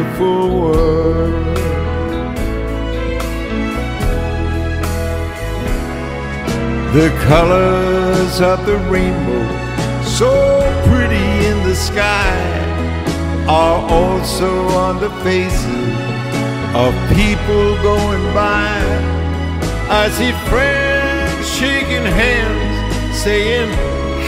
wonderful world. The colors of the rainbow, so pretty in the sky, are also on the faces of people going by. I see friends shaking hands, saying,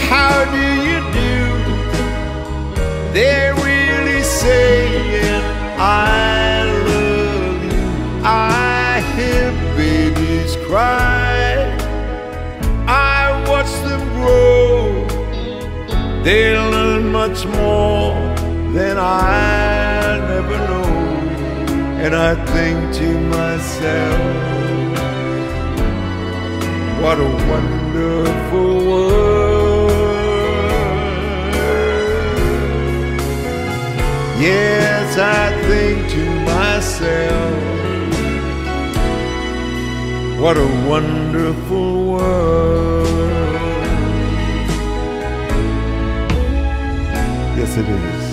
"How do you do?" They're really saying, "I love you." I hear babies cry, I watch them grow. They learn much more than I never know. And I think to myself, what a wonderful world. Yes, I think to myself, what a wonderful world. Yes, it is.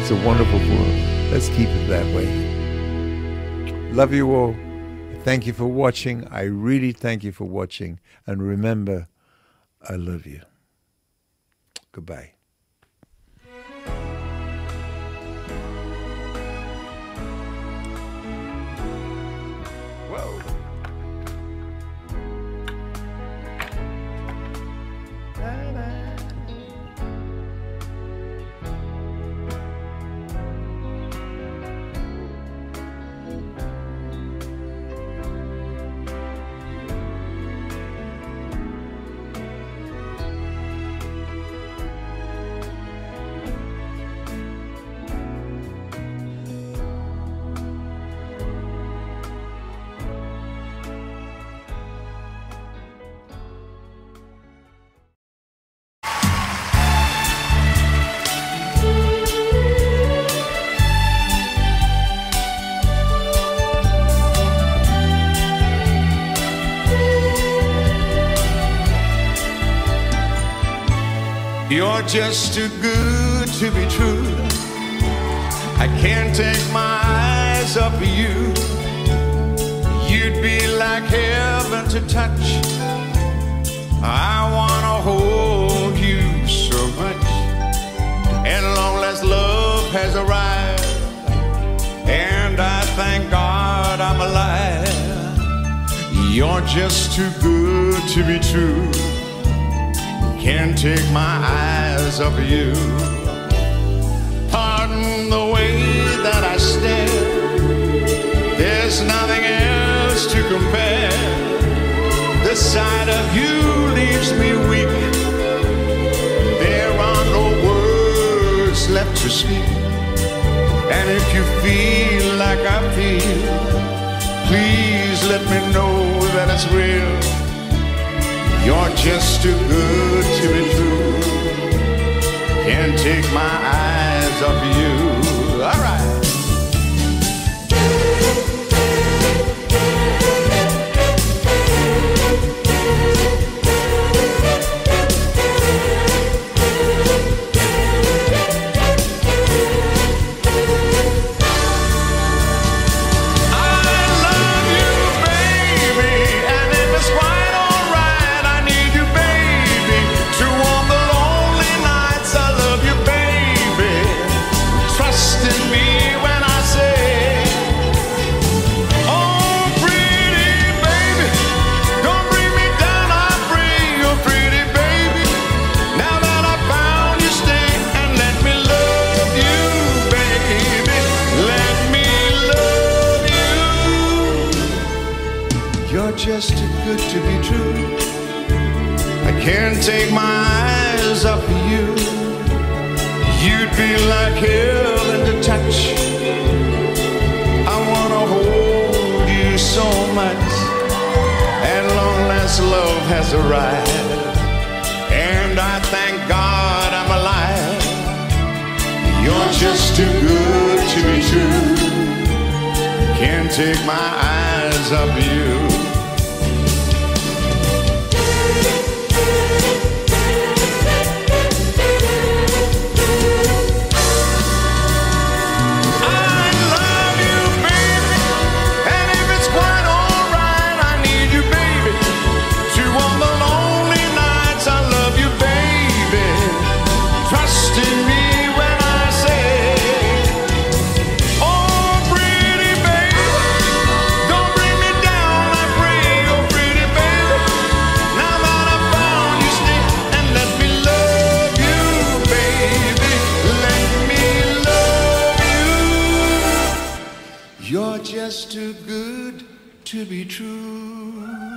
It's a wonderful world. Let's keep it that way. Love you all. Thank you for watching. I really thank you for watching. And remember, I love you. Goodbye. You're just too good to be true. I can't take my eyes off of you. You'd be like heaven to touch. I wanna hold you so much. And long as love has arrived, and I thank God I'm alive. You're just too good to be true. Can't take my eyes off of you. Pardon the way that I stare. There's nothing else to compare. The sight of you leaves me weak. There are no words left to speak. And if you feel like I feel, please let me know that it's real. You're just too good to be true. Can't take my eyes off you. All right. Just too good to be true. I can't take my eyes off of you. You'd be like heaven to touch. I wanna hold you so much. And long as love has arrived, and I thank God I'm alive. You're just too good to be true. Can't take my eyes off you. I to be true.